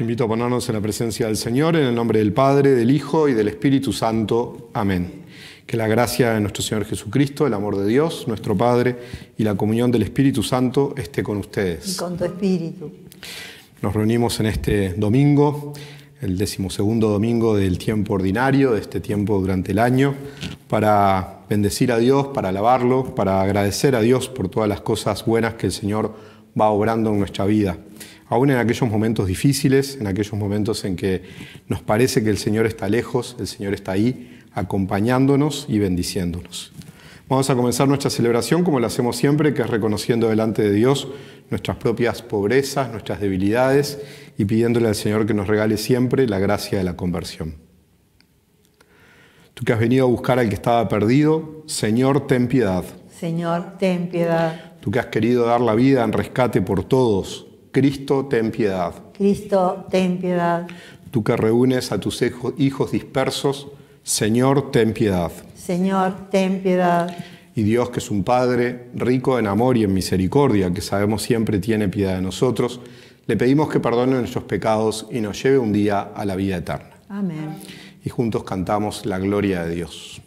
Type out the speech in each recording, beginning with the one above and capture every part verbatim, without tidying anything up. Los invito a ponernos en la presencia del Señor, en el nombre del Padre, del Hijo y del Espíritu Santo. Amén. Que la gracia de nuestro Señor Jesucristo, el amor de Dios, nuestro Padre, y la comunión del Espíritu Santo esté con ustedes. Y con tu Espíritu. Nos reunimos en este domingo, el decimosegundo domingo del tiempo ordinario, de este tiempo durante el año, para bendecir a Dios, para alabarlo, para agradecer a Dios por todas las cosas buenas que el Señor va obrando en nuestra vida. Aún en aquellos momentos difíciles, en aquellos momentos en que nos parece que el Señor está lejos, el Señor está ahí, acompañándonos y bendiciéndonos. Vamos a comenzar nuestra celebración como lo hacemos siempre, que es reconociendo delante de Dios nuestras propias pobrezas, nuestras debilidades y pidiéndole al Señor que nos regale siempre la gracia de la conversión. Tú que has venido a buscar al que estaba perdido, Señor, ten piedad. Señor, ten piedad. Tú que has querido dar la vida en rescate por todos, Cristo, ten piedad. Cristo, ten piedad. Tú que reúnes a tus hijos dispersos, Señor, ten piedad. Señor, ten piedad. Y Dios, que es un Padre rico en amor y en misericordia, que sabemos siempre tiene piedad de nosotros, le pedimos que perdone nuestros pecados y nos lleve un día a la vida eterna. Amén. Y juntos cantamos la gloria de Dios.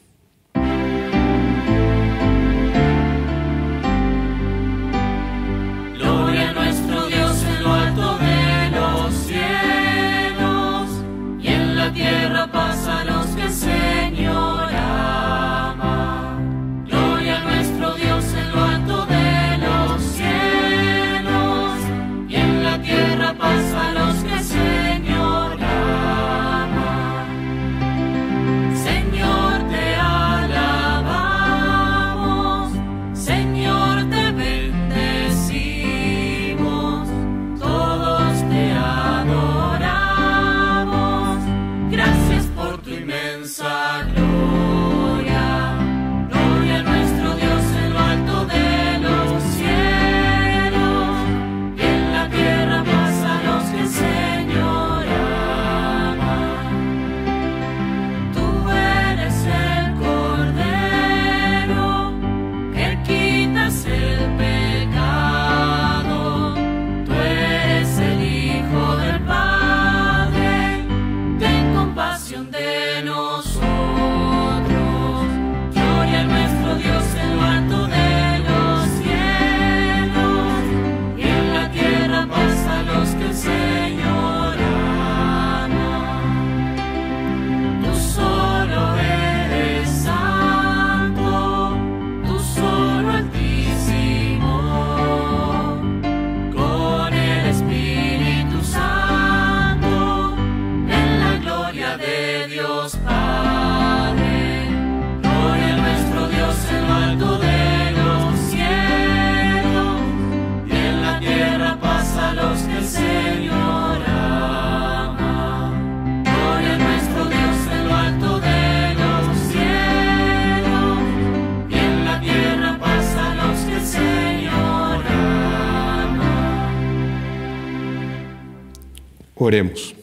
Oremos.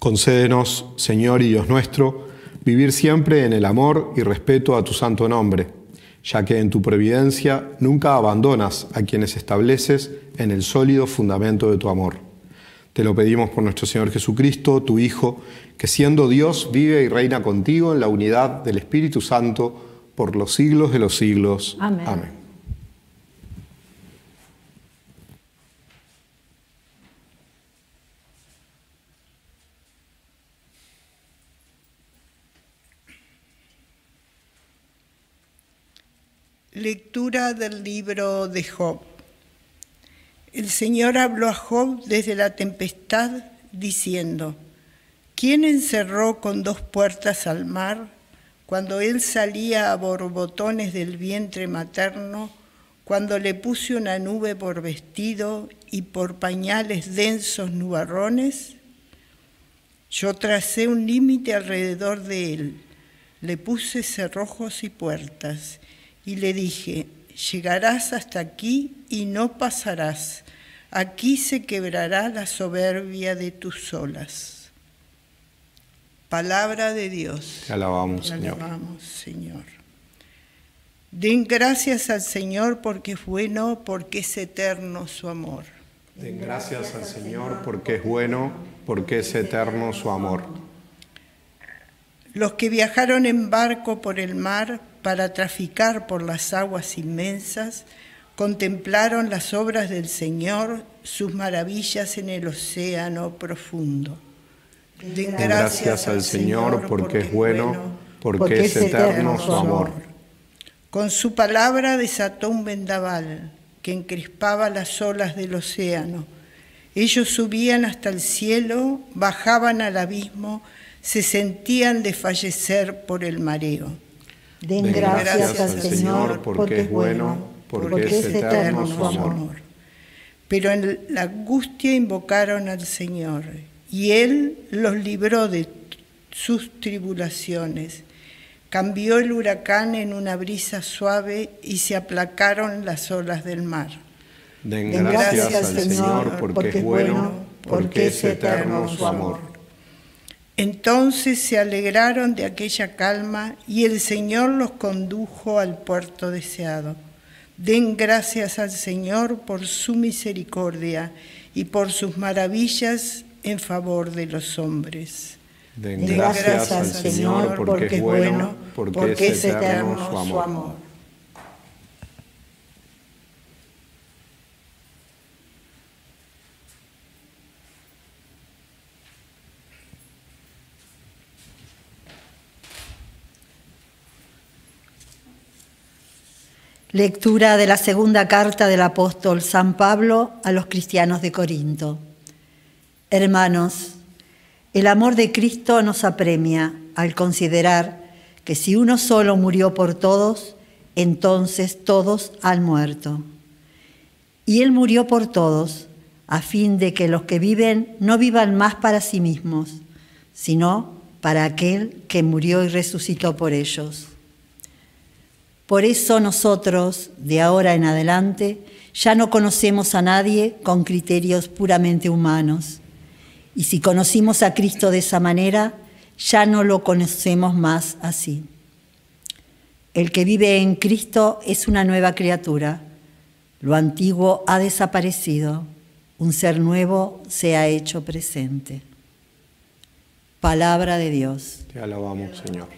Concédenos, Señor y Dios nuestro, vivir siempre en el amor y respeto a tu santo nombre, ya que en tu providencia nunca abandonas a quienes estableces en el sólido fundamento de tu amor. Te lo pedimos por nuestro Señor Jesucristo, tu Hijo, que siendo Dios vive y reina contigo en la unidad del Espíritu Santo por los siglos de los siglos. Amén. Amén. Lectura del libro de Job. El Señor habló a Job desde la tempestad, diciendo: ¿Quién encerró con dos puertas al mar, cuando él salía a borbotones del vientre materno, cuando le puse una nube por vestido y por pañales densos nubarrones? Yo tracé un límite alrededor de él, le puse cerrojos y puertas, y le dije: llegarás hasta aquí y no pasarás, aquí se quebrará la soberbia de tus olas. Palabra de Dios. Te alabamos, Te alabamos, Señor. alabamos, Señor. Den gracias al Señor porque es bueno, porque es eterno su amor. Den gracias al Señor porque es bueno, porque es eterno su amor. Los que viajaron en barco por el mar para traficar por las aguas inmensas, contemplaron las obras del Señor, sus maravillas en el océano profundo. Den gracias, gracias al Señor porque es bueno, porque es eterno su amor. Con su palabra desató un vendaval que encrespaba las olas del océano. Ellos subían hasta el cielo, bajaban al abismo, se sentían desfallecer por el mareo. Den gracias al Señor porque es bueno, porque es eterno su amor. Pero en la angustia invocaron al Señor, y Él los libró de sus tribulaciones. Cambió el huracán en una brisa suave y se aplacaron las olas del mar. Den gracias al Señor porque es bueno, porque es eterno su amor. Entonces se alegraron de aquella calma y el Señor los condujo al puerto deseado. Den gracias al Señor por su misericordia y por sus maravillas en favor de los hombres. Den gracias al Señor porque es bueno, porque es eterno su amor. Lectura de la segunda carta del apóstol San Pablo a los cristianos de Corinto. Hermanos, el amor de Cristo nos apremia al considerar que si uno solo murió por todos, entonces todos han muerto. Y Él murió por todos, a fin de que los que viven no vivan más para sí mismos, sino para aquel que murió y resucitó por ellos. Por eso nosotros, de ahora en adelante, ya no conocemos a nadie con criterios puramente humanos. Y si conocimos a Cristo de esa manera, ya no lo conocemos más así. El que vive en Cristo es una nueva criatura. Lo antiguo ha desaparecido. Un ser nuevo se ha hecho presente. Palabra de Dios. Te alabamos, Señor.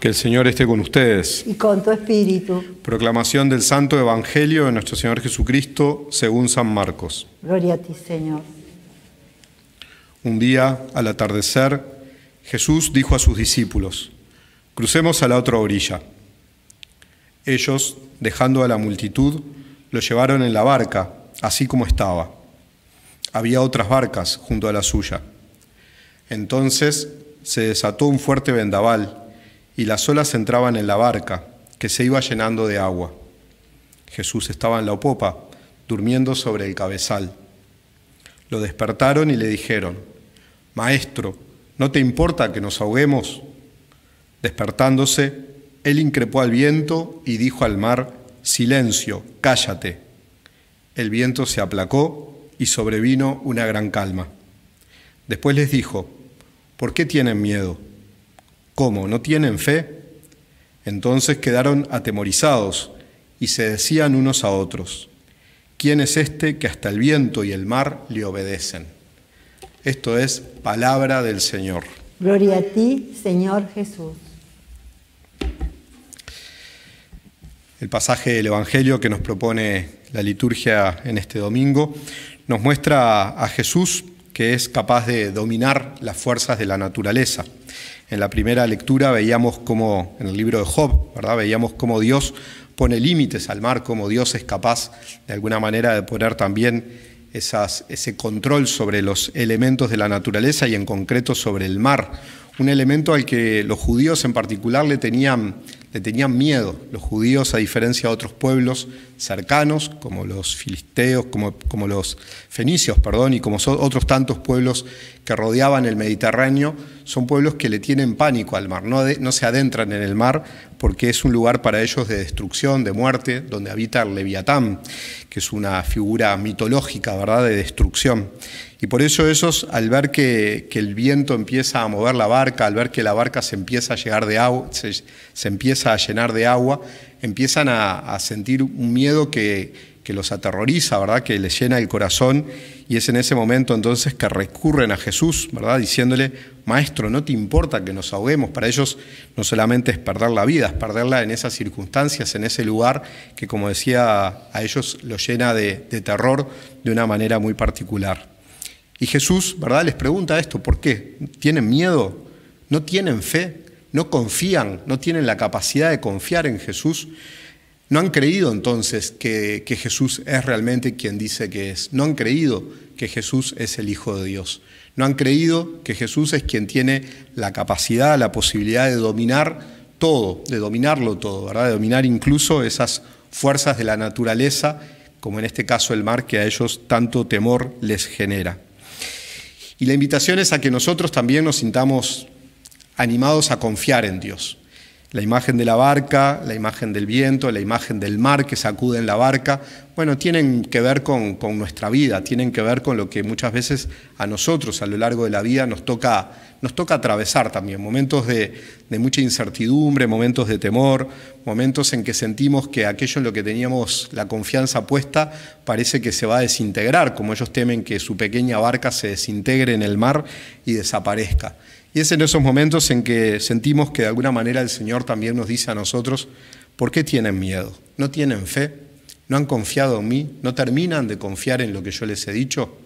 Que el Señor esté con ustedes. Y con tu espíritu. Proclamación del Santo Evangelio de nuestro Señor Jesucristo según San Marcos. Gloria a ti, Señor. Un día, al atardecer, Jesús dijo a sus discípulos: crucemos a la otra orilla. Ellos, dejando a la multitud, lo llevaron en la barca, así como estaba. Había otras barcas junto a la suya. Entonces se desató un fuerte vendaval, y las olas entraban en la barca, que se iba llenando de agua. Jesús estaba en la popa, durmiendo sobre el cabezal. Lo despertaron y le dijeron: Maestro, ¿no te importa que nos ahoguemos? Despertándose, él increpó al viento y dijo al mar: Silencio, cállate. El viento se aplacó y sobrevino una gran calma. Después les dijo: ¿Por qué tienen miedo? ¿Cómo? ¿No tienen fe? Entonces quedaron atemorizados y se decían unos a otros: ¿Quién es este que hasta el viento y el mar le obedecen? Esto es palabra del Señor. Gloria a ti, Señor Jesús. El pasaje del Evangelio que nos propone la liturgia en este domingo nos muestra a Jesús que es capaz de dominar las fuerzas de la naturaleza. En la primera lectura veíamos cómo, en el libro de Job, ¿verdad? Veíamos cómo Dios pone límites al mar, cómo Dios es capaz de alguna manera de poner también esas, ese control sobre los elementos de la naturaleza y en concreto sobre el mar. Un elemento al que los judíos en particular le tenían, le tenían miedo. Los judíos, a diferencia de otros pueblos, cercanos, como los filisteos, como, como los fenicios, perdón, y como son otros tantos pueblos que rodeaban el Mediterráneo, son pueblos que le tienen pánico al mar, no, de, no se adentran en el mar porque es un lugar para ellos de destrucción, de muerte, donde habita el Leviatán, que es una figura mitológica, ¿verdad?, de destrucción. Y por eso esos, al ver que, que el viento empieza a mover la barca, al ver que la barca se empieza a, llegar de agua, se, se empieza a llenar de agua, empiezan a, a sentir un miedo que, que los aterroriza, ¿verdad?, que les llena el corazón. Y es en ese momento entonces que recurren a Jesús, ¿verdad?, diciéndole: Maestro, ¿no te importa que nos ahoguemos? Para ellos no solamente es perder la vida, es perderla en esas circunstancias, en ese lugar que, como decía, a ellos los llena de, de terror de una manera muy particular. Y Jesús, ¿verdad?, les pregunta esto: ¿por qué? ¿Tienen miedo? ¿No tienen fe? ¿No confían? ¿No tienen la capacidad de confiar en Jesús? ¿No han creído entonces que, que Jesús es realmente quien dice que es? ¿No han creído que Jesús es el Hijo de Dios? ¿No han creído que Jesús es quien tiene la capacidad, la posibilidad de dominar todo, de dominarlo todo, ¿verdad?, de dominar incluso esas fuerzas de la naturaleza, como en este caso el mar, que a ellos tanto temor les genera? Y la invitación es a que nosotros también nos sintamos animados a confiar en Dios. La imagen de la barca, la imagen del viento, la imagen del mar que sacude en la barca, bueno, tienen que ver con, con nuestra vida, tienen que ver con lo que muchas veces a nosotros a lo largo de la vida nos toca, nos toca atravesar también, momentos de, de mucha incertidumbre, momentos de temor, momentos en que sentimos que aquello en lo que teníamos la confianza puesta parece que se va a desintegrar, como ellos temen que su pequeña barca se desintegre en el mar y desaparezca. Y es en esos momentos en que sentimos que de alguna manera el Señor también nos dice a nosotros: ¿por qué tienen miedo? ¿No tienen fe? ¿No han confiado en mí? ¿No terminan de confiar en lo que yo les he dicho?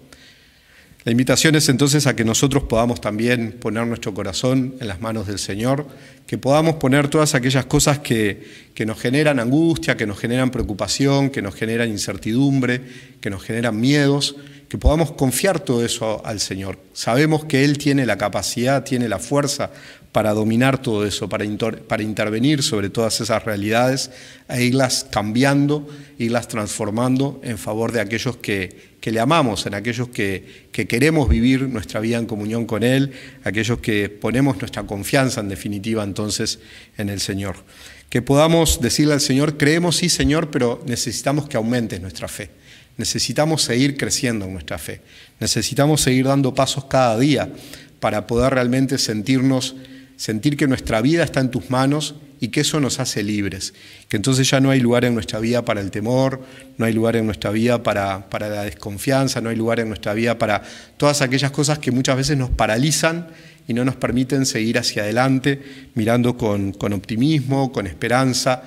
La invitación es entonces a que nosotros podamos también poner nuestro corazón en las manos del Señor, que podamos poner todas aquellas cosas que, que nos generan angustia, que nos generan preocupación, que nos generan incertidumbre, que nos generan miedos, que podamos confiar todo eso al Señor. Sabemos que Él tiene la capacidad, tiene la fuerza para dominar todo eso, para, para intervenir sobre todas esas realidades e irlas cambiando, irlas transformando en favor de aquellos que, que le amamos, en aquellos que, que queremos vivir nuestra vida en comunión con Él, aquellos que ponemos nuestra confianza en definitiva entonces en el Señor. Que podamos decirle al Señor: creemos, sí Señor, pero necesitamos que aumentes nuestra fe. Necesitamos seguir creciendo en nuestra fe, necesitamos seguir dando pasos cada día para poder realmente sentirnos, sentir que nuestra vida está en tus manos y que eso nos hace libres, que entonces ya no hay lugar en nuestra vida para el temor, no hay lugar en nuestra vida para, para la desconfianza, no hay lugar en nuestra vida para todas aquellas cosas que muchas veces nos paralizan y no nos permiten seguir hacia adelante mirando con, con optimismo, con esperanza,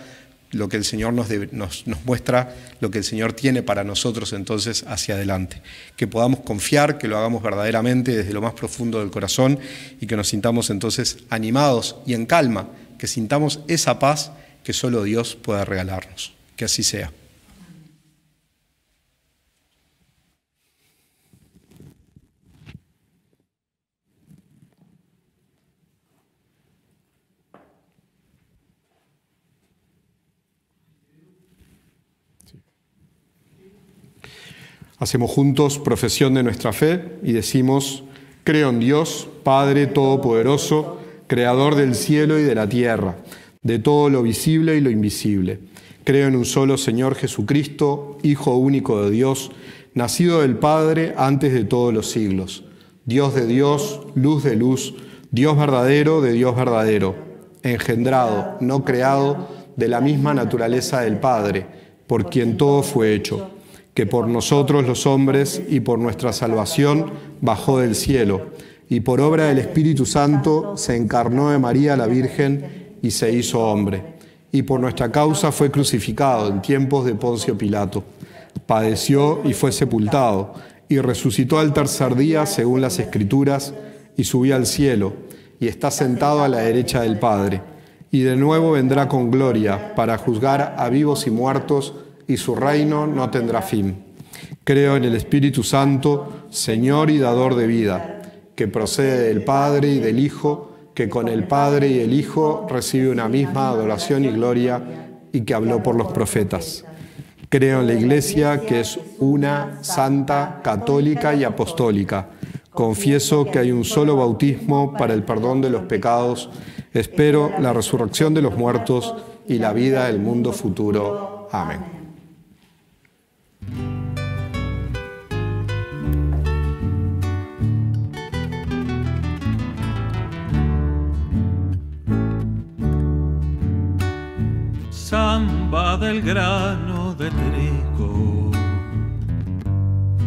lo que el Señor nos, debe, nos, nos muestra, lo que el Señor tiene para nosotros entonces hacia adelante. Que podamos confiar, que lo hagamos verdaderamente desde lo más profundo del corazón y que nos sintamos entonces animados y en calma, que sintamos esa paz que solo Dios puede regalarnos. Que así sea. Hacemos juntos profesión de nuestra fe y decimos: creo en Dios, Padre Todopoderoso, Creador del cielo y de la tierra, de todo lo visible y lo invisible. Creo en un solo Señor Jesucristo, Hijo único de Dios, nacido del Padre antes de todos los siglos. Dios de Dios, luz de luz, Dios verdadero de Dios verdadero, engendrado, no creado, de la misma naturaleza del Padre, por quien todo fue hecho, que por nosotros los hombres y por nuestra salvación bajó del cielo, y por obra del Espíritu Santo se encarnó de María la Virgen y se hizo hombre, y por nuestra causa fue crucificado en tiempos de Poncio Pilato. Padeció y fue sepultado, y resucitó al tercer día según las Escrituras, y subió al cielo, y está sentado a la derecha del Padre, y de nuevo vendrá con gloria para juzgar a vivos y muertos, y su reino no tendrá fin. Creo en el Espíritu Santo, Señor y dador de vida, que procede del Padre y del Hijo, que con el Padre y el Hijo recibe una misma adoración y gloria, y que habló por los profetas. Creo en la Iglesia, que es una, santa, católica y apostólica. Confieso que hay un solo bautismo para el perdón de los pecados. Espero la resurrección de los muertos y la vida del mundo futuro. Amén. Zamba del grano de trigo,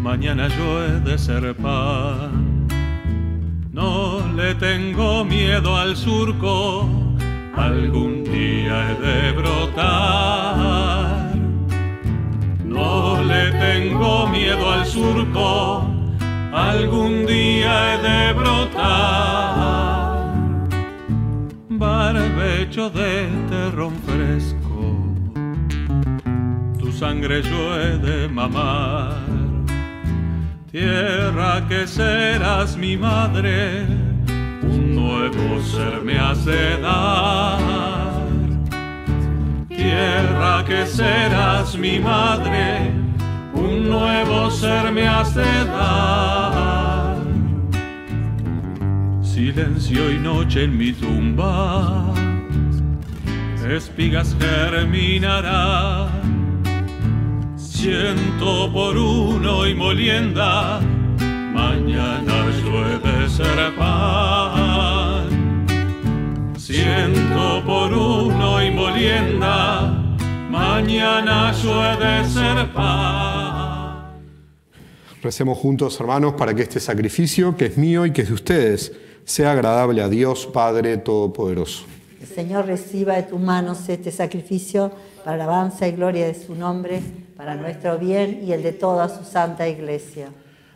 mañana yo he de ser pan. No le tengo miedo al surco, algún día he de brotar. No le tengo miedo al surco, algún día he de brotar. Barbecho de terrón fresco, sangre yo he de mamar. Tierra que serás mi madre, un nuevo ser me hace dar. Tierra que serás mi madre, un nuevo ser me hace dar. Silencio y noche en mi tumba, espigas germinarán. Ciento por uno y molienda, mañana yo he de ser pan. Ciento por uno y molienda, mañana yo he de ser pan. Recemos juntos, hermanos, para que este sacrificio, que es mío y que es de ustedes, sea agradable a Dios Padre Todopoderoso. El Señor reciba de tus manos este sacrificio para la alabanza y gloria de su nombre, para nuestro bien y el de toda su santa Iglesia.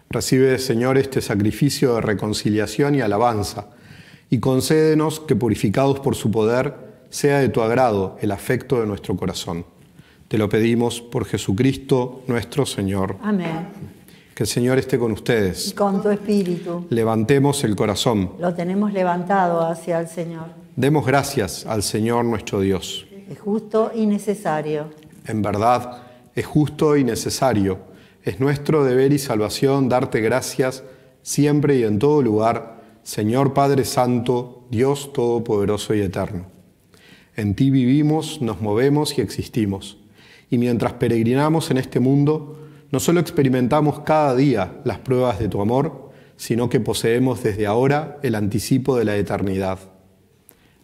Recibe, Señor, este sacrificio de reconciliación y alabanza, y concédenos que, purificados por su poder, sea de tu agrado el afecto de nuestro corazón. Te lo pedimos por Jesucristo nuestro Señor. Amén. Que el Señor esté con ustedes. Y con tu espíritu. Levantemos el corazón. Lo tenemos levantado hacia el Señor. Demos gracias al Señor nuestro Dios. Es justo y necesario. En verdad, es justo y necesario. Es nuestro deber y salvación darte gracias siempre y en todo lugar, Señor Padre Santo, Dios Todopoderoso y Eterno. En ti vivimos, nos movemos y existimos. Y mientras peregrinamos en este mundo, no solo experimentamos cada día las pruebas de tu amor, sino que poseemos desde ahora el anticipo de la eternidad.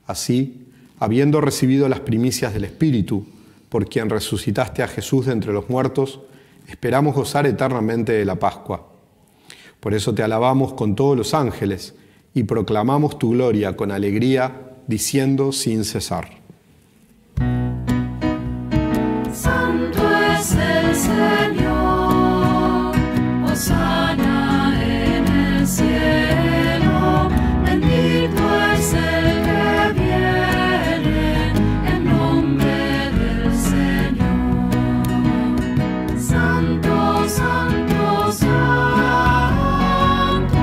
Así, habiendo recibido las primicias del Espíritu, por quien resucitaste a Jesús de entre los muertos, esperamos gozar eternamente de la Pascua. Por eso te alabamos con todos los ángeles y proclamamos tu gloria con alegría, diciendo sin cesar: Santo es el Señor, hosana en el cielo, bendito es el que viene en nombre del Señor. Santo, santo, santo.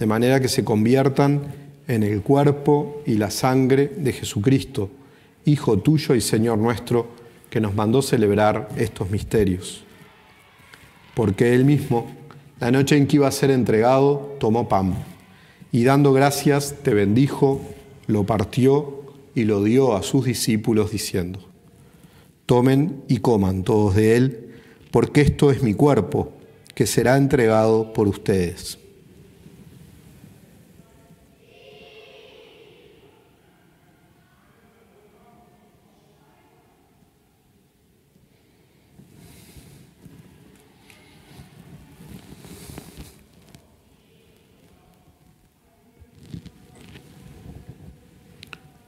de manera que se conviertan en el cuerpo y la sangre de Jesucristo, Hijo tuyo y Señor nuestro, que nos mandó celebrar estos misterios. Porque Él mismo, la noche en que iba a ser entregado, tomó pan, y dando gracias te bendijo, lo partió y lo dio a sus discípulos diciendo: Tomen y coman todos de él, porque esto es mi cuerpo, que será entregado por ustedes.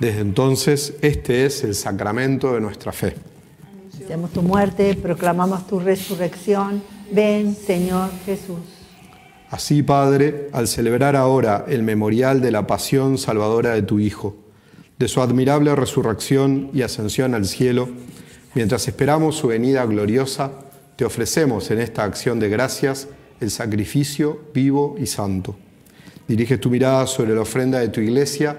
Desde entonces, este es el sacramento de nuestra fe. Anunciamos tu muerte, proclamamos tu resurrección. Ven, Señor Jesús. Así, Padre, al celebrar ahora el memorial de la pasión salvadora de tu Hijo, de su admirable resurrección y ascensión al cielo, mientras esperamos su venida gloriosa, te ofrecemos en esta acción de gracias el sacrificio vivo y santo. Dirige tu mirada sobre la ofrenda de tu Iglesia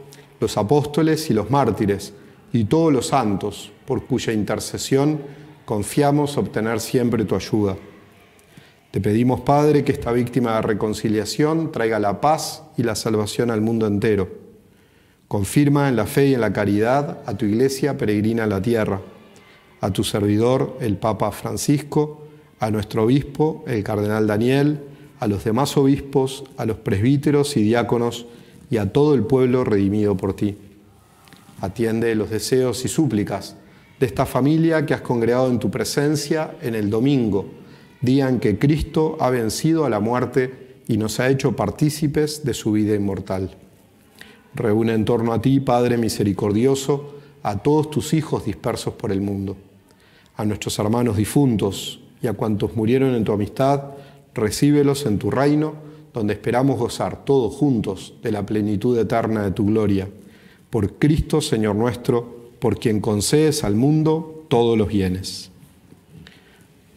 los apóstoles y los mártires, y todos los santos, por cuya intercesión confiamos obtener siempre tu ayuda. Te pedimos, Padre, que esta víctima de reconciliación traiga la paz y la salvación al mundo entero. Confirma en la fe y en la caridad a tu Iglesia peregrina a la tierra, a tu servidor, el Papa Francisco, a nuestro obispo, el Cardenal Daniel, a los demás obispos, a los presbíteros y diáconos, y a todo el pueblo redimido por ti. Atiende los deseos y súplicas de esta familia que has congregado en tu presencia en el domingo, día en que Cristo ha vencido a la muerte y nos ha hecho partícipes de su vida inmortal. Reúne en torno a ti, Padre misericordioso, a todos tus hijos dispersos por el mundo, a nuestros hermanos difuntos y a cuantos murieron en tu amistad. Recíbelos en tu reino, donde esperamos gozar todos juntos de la plenitud eterna de tu gloria. Por Cristo, Señor nuestro, por quien concedes al mundo todos los bienes.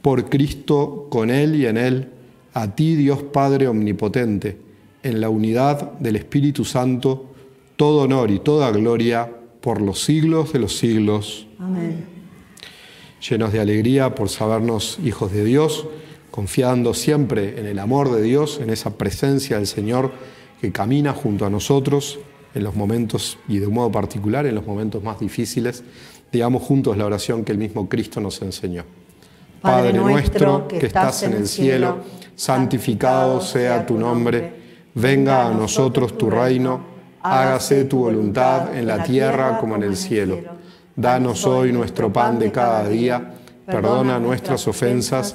Por Cristo, con Él y en Él, a ti, Dios Padre omnipotente, en la unidad del Espíritu Santo, todo honor y toda gloria por los siglos de los siglos. Amén. Llenos de alegría por sabernos hijos de Dios, confiando siempre en el amor de Dios, en esa presencia del Señor que camina junto a nosotros en los momentos, y de un modo particular en los momentos más difíciles, digamos juntos la oración que el mismo Cristo nos enseñó. Padre, Padre nuestro que estás en el cielo, santificado sea tu nombre, venga a nosotros tu reino, hágase tu voluntad en la tierra como en el cielo. Danos hoy nuestro pan de cada día, perdona nuestras ofensas,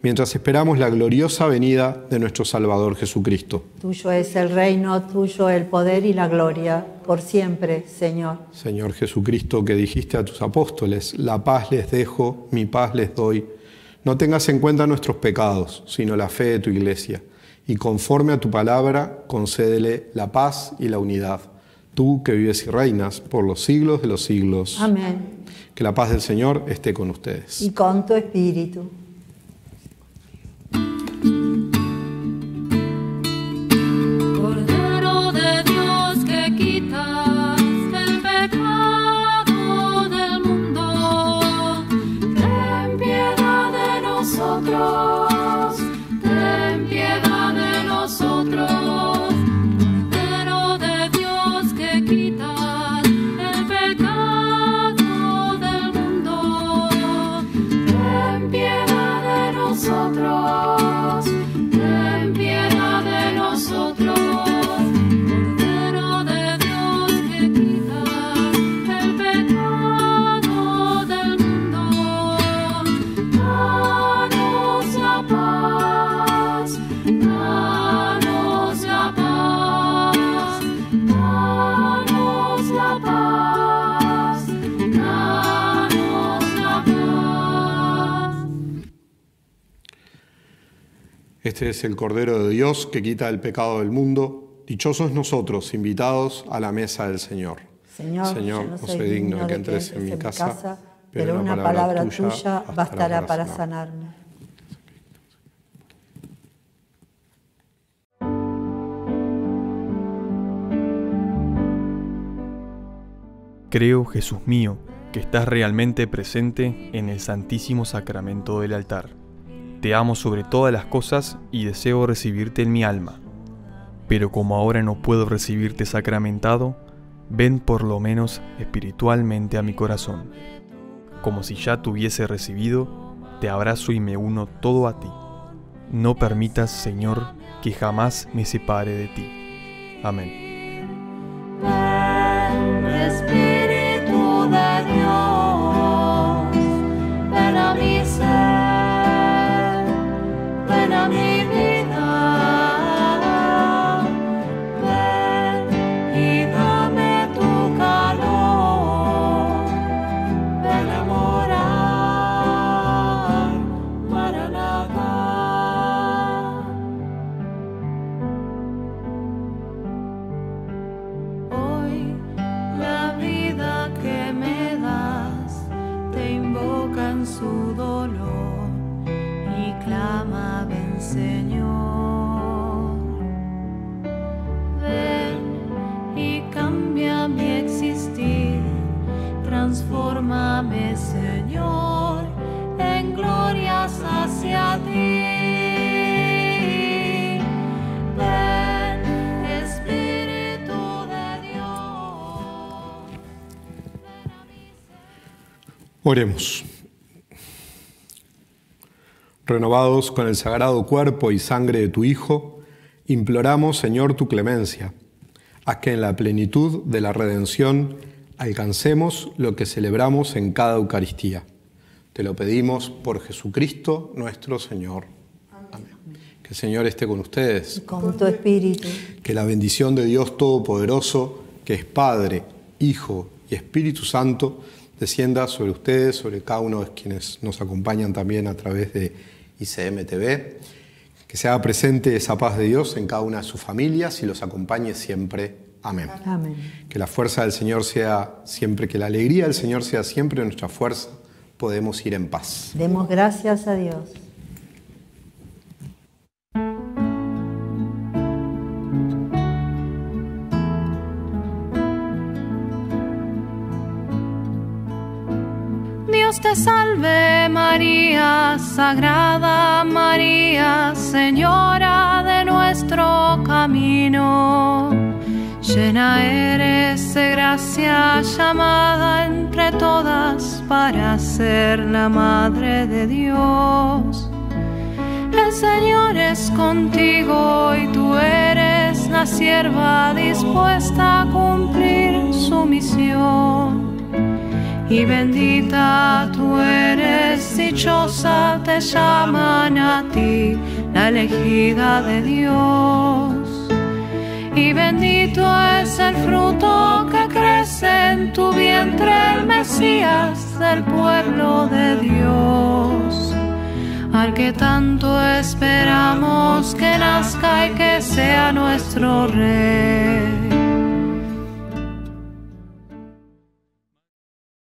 mientras esperamos la gloriosa venida de nuestro Salvador Jesucristo. Tuyo es el reino, tuyo el poder y la gloria, por siempre, Señor. Señor Jesucristo, que dijiste a tus apóstoles: la paz les dejo, mi paz les doy. No tengas en cuenta nuestros pecados, sino la fe de tu Iglesia. Y conforme a tu palabra, concédele la paz y la unidad. Tú que vives y reinas por los siglos de los siglos. Amén. Que la paz del Señor esté con ustedes. Y con tu espíritu. Ten piedad de nosotros, Cordero Este es el Cordero de Dios que quita el pecado del mundo. Dichosos nosotros, invitados a la mesa del Señor. Señor, Señor, yo no soy, no soy digno de que entres en mi casa, casa pero una, una palabra, palabra tuya, tuya bastará para sanarme. sanarme. Creo, Jesús mío, que estás realmente presente en el Santísimo Sacramento del altar. Te amo sobre todas las cosas y deseo recibirte en mi alma. Pero como ahora no puedo recibirte sacramentado, ven por lo menos espiritualmente a mi corazón. Como si ya te hubiese recibido, te abrazo y me uno todo a ti. No permitas, Señor, que jamás me separe de ti. Amén. Transfórmame, Señor, en glorias hacia ti. Ven, Espíritu de Dios. Oremos. Renovados con el sagrado cuerpo y sangre de tu Hijo, imploramos, Señor, tu clemencia, haz que en la plenitud de la redención alcancemos lo que celebramos en cada Eucaristía. Te lo pedimos por Jesucristo nuestro Señor. Amén. Que el Señor esté con ustedes. Y con tu espíritu. Que la bendición de Dios Todopoderoso, que es Padre, Hijo y Espíritu Santo, descienda sobre ustedes, sobre cada uno de quienes nos acompañan también a través de I C M T V. Que se haga presente esa paz de Dios en cada una de sus familias y los acompañe siempre. Amén. Amén. Que la fuerza del Señor sea siempre, que la alegría del Señor sea siempre nuestra fuerza. Podemos ir en paz. Demos gracias a Dios. Dios te salve María, Sagrada María, Señora de nuestro camino. Llena eres de gracia, llamada entre todas para ser la Madre de Dios. El Señor es contigo y tú eres la sierva dispuesta a cumplir su misión. Y bendita tú eres, dichosa te llaman a ti, la elegida de Dios. Y bendito es el fruto que crece en tu vientre, el Mesías del pueblo de Dios. Al que tanto esperamos que nazca y que sea nuestro Rey.